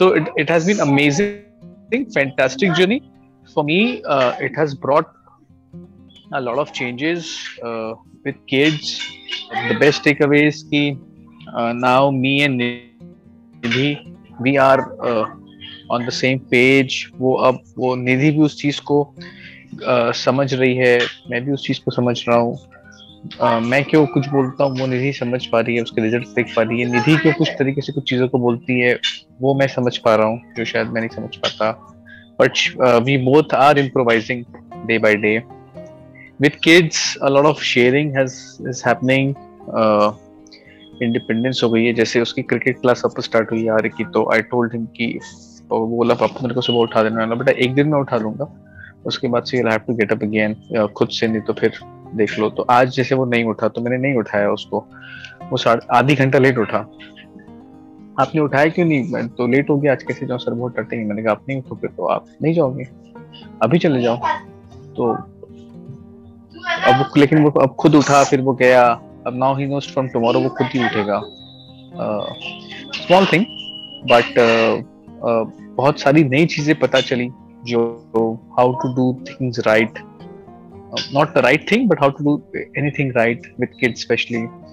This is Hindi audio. So it has been amazing, fantastic journey. For me, it has brought a lot of changes with kids. The best takeaways ki now me and Nidhi, we are on the same page. वो Nidhi भी उस चीज को समझ रही है, मैं भी उस चीज को समझ रहा हूँ. मैं क्यों कुछ बोलता हूँ वो निधि समझ पा रही है, उसके रिजल्ट देख पा रही है. निधि क्यों कुछ तरीके से कुछ चीज़ों को बोलती है वो मैं समझ पा रहा हूँ, जो शायद मैं नहीं समझ पाता. But we both are improvising day by day with kids. A lot of sharing is happening. Independence हो गई है. जैसे उसकी क्रिकेट क्लास अब स्टार्ट हुई यार की, तो आई टोल्ड हिम कि बोला पापा मेरे को सुबह उठा देने वाला, बेटा एक दिन में उठा लूंगा, उसके बाद से have to get up again खुद से, नहीं तो फिर देख लो. तो आज जैसे वो नहीं उठा तो मैंने नहीं उठाया उसको. वो आधी घंटा लेट उठा. आपने उठाया क्यों नहीं? मैं तो लेट हो गया आज, कैसे जाऊँ सर, बहुत डरते. मैंने कहा आप नहीं उठोगे तो आप नहीं जाओगे, अभी चले जाओ. तो अब लेकिन वो अब खुद उठा, फिर वो गया. अब now he knows from tomorrow वो खुद ही उठेगा. स्मॉल थिंग बट बहुत सारी नई चीजें पता चली, जो how to do things right. Not the right thing, but how to do anything right with kids, especially.